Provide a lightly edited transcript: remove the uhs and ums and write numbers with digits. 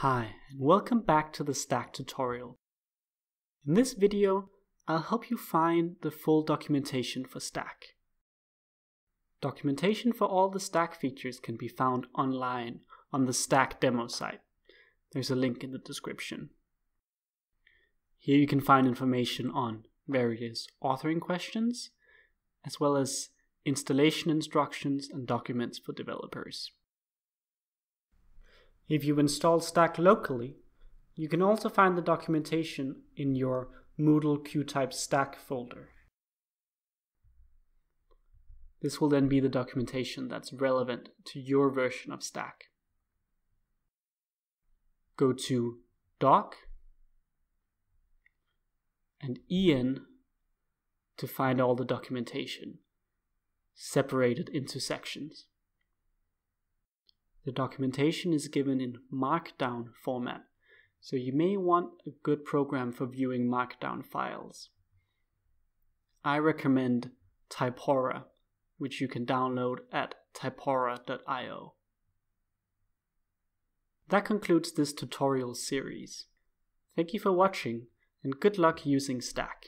Hi, and welcome back to the Stack tutorial. In this video, I'll help you find the full documentation for Stack. Documentation for all the Stack features can be found online on the Stack demo site. There's a link in the description. Here you can find information on various authoring questions, as well as installation instructions and documents for developers. If you install Stack locally, you can also find the documentation in your Moodle QType Stack folder. This will then be the documentation that's relevant to your version of Stack. Go to Doc and EN to find all the documentation, separated into sections. The documentation is given in Markdown format, so you may want a good program for viewing Markdown files. I recommend Typora, which you can download at typora.io. That concludes this tutorial series. Thank you for watching, and good luck using Stack.